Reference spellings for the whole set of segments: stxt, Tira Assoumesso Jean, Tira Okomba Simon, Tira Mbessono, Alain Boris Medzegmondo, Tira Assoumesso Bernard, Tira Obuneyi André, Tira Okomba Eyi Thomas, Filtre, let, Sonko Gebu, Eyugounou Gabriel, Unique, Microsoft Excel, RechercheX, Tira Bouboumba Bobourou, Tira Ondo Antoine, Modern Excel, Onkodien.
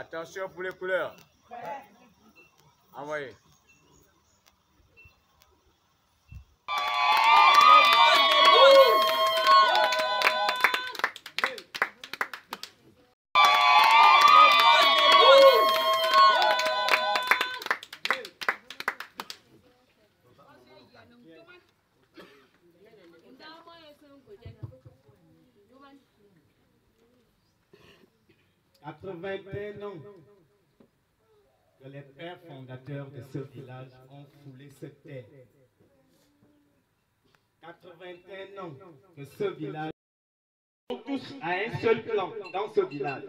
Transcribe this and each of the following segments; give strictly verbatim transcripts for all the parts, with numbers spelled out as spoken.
Attention pour les couleurs. Envoyez. quatre-vingt-un ans que les pères fondateurs de ce village ont foulé cette terre. quatre-vingt-un ans que ce village, on touche à un seul clan dans ce village,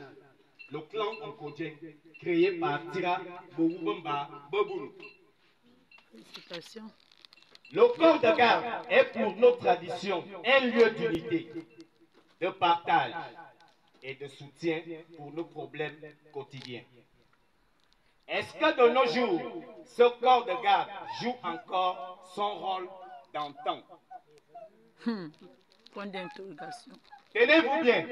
le clan Onkodien, créé par Tira Bouboumba Bobourou. Le corps de garde est pour nos traditions un lieu d'unité, de partage et de soutien pour nos problèmes quotidiens. Est-ce que de nos jours, ce corps de garde joue encore son rôle d'antan? Hmm. Point d'interrogation. Tenez-vous bien,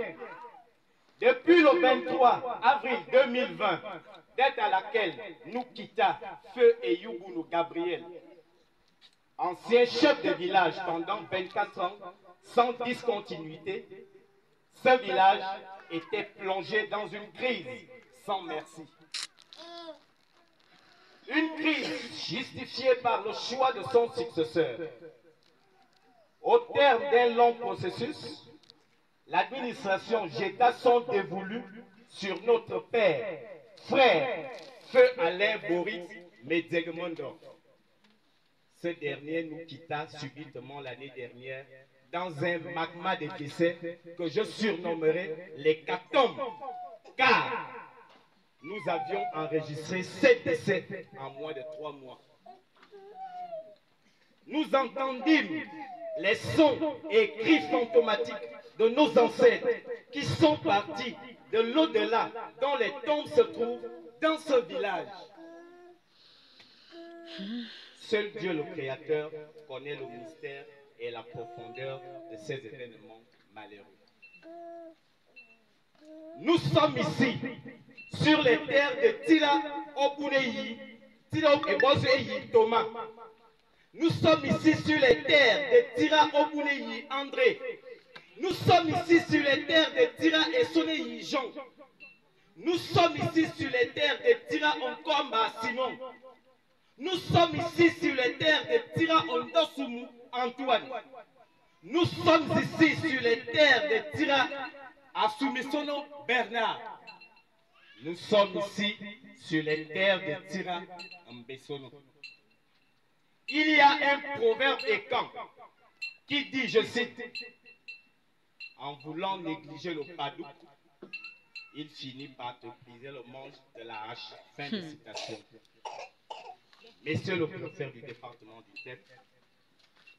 depuis le vingt-trois avril deux mille vingt, date à laquelle nous quitta feu et Eyugounou Gabriel, ancien chef de village pendant vingt-quatre ans, sans discontinuité, ce village était plongé dans une crise sans merci. Une crise justifiée par le choix de son successeur. Au terme d'un long processus, l'administration jeta son dévolu sur notre père, frère, feu Alain Boris Medzegmondo. Ce dernier nous quitta subitement l'année dernière dans un magma de décès que je surnommerai l'hécatombe, car nous avions enregistré sept décès en moins de trois mois. Nous entendîmes les sons et cris fantomatiques de nos ancêtres qui sont partis de l'au-delà, dont les tombes se trouvent dans ce village. Seul Dieu le Créateur connaît le mystère et la profondeur de ces événements malheureux. Nous sommes ici, sur les terres de Tira Obuneyi, Tira Okomba Eyi Thomas. Nous sommes ici sur les terres de Tira Obuneyi André. Nous sommes ici sur les terres de Tira Assoumesso Jean. Nous sommes ici sur les terres de Tira Okomba Simon. Nous sommes ici sur les terres de Tira Ondo Antoine. Nous sommes ici sur les terres de Tira Assoumesso Bernard. Nous sommes ici sur les terres de Tira Mbessono. Il y a un proverbe écan qui dit, je cite, « En voulant négliger le padouk, il finit par te briser le manche de la hache. » Fin de citation. Monsieur le préfet du département du T E P,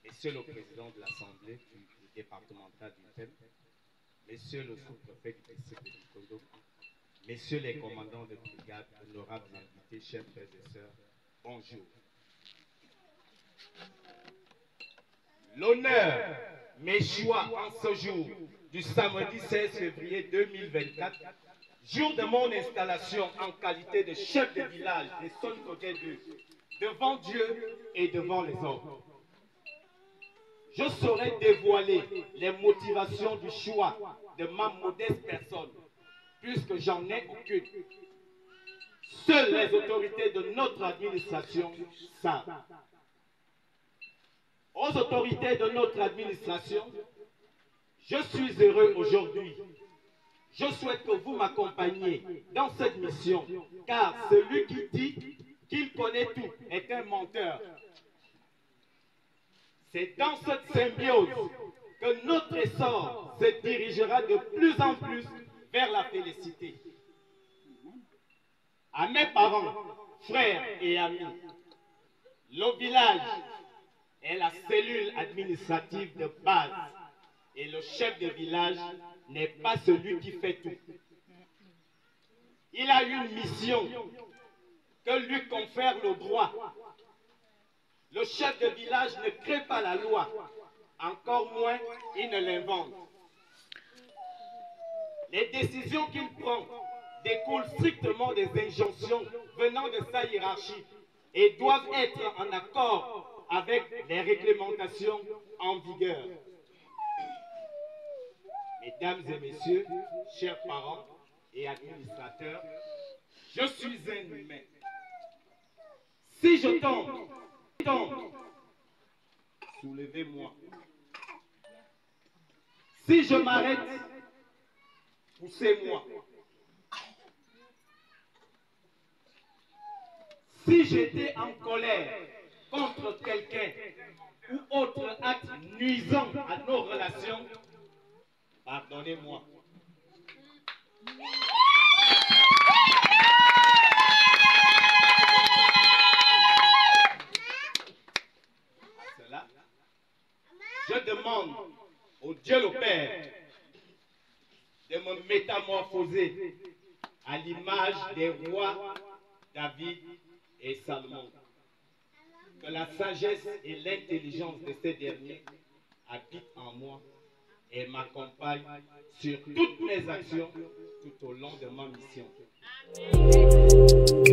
Monsieur le président de l'Assemblée départementale du T E P, Monsieur le sous-préfet du district de Kondo, Messieurs les commandants de brigade, honorables invités, chers frères et sœurs, bonjour. L'honneur, mes choix en ce jour du samedi seize février deux mille vingt-quatre, jour de mon installation en qualité de chef de village de Sonko Gebu, devant Dieu et devant les hommes. Je saurais dévoiler les motivations du choix de ma modeste personne, puisque j'en ai aucune. Seules les autorités de notre administration savent. Aux autorités de notre administration, je suis heureux aujourd'hui. Je souhaite que vous m'accompagniez dans cette mission, car celui qui dit qu'il connaît tout est un menteur. C'est dans cette symbiose que notre essor se dirigera de plus en plus vers la félicité. À mes parents, frères et amis, le village est la cellule administrative de base et le chef de village n'est pas celui qui fait tout. Il a une mission que lui confère le droit. Le chef de village ne crée pas la loi, encore moins il ne l'invente. Les décisions qu'il prend découlent strictement des injonctions venant de sa hiérarchie et doivent être en accord avec les réglementations en vigueur. Mesdames et messieurs, chers parents et administrateurs, je suis un humain. Si je tombe, tombe, soulevez-moi. Si je m'arrête, poussez-moi. Si j'étais en colère contre quelqu'un ou autre acte nuisant à nos relations, pardonnez-moi. À cela, je demande au Dieu le Père de me métamorphoser à l'image des rois David et Salomon. Que la sagesse et l'intelligence de ces derniers habitent en moi et m'accompagne sur toutes mes actions tout au long de ma mission. Amen.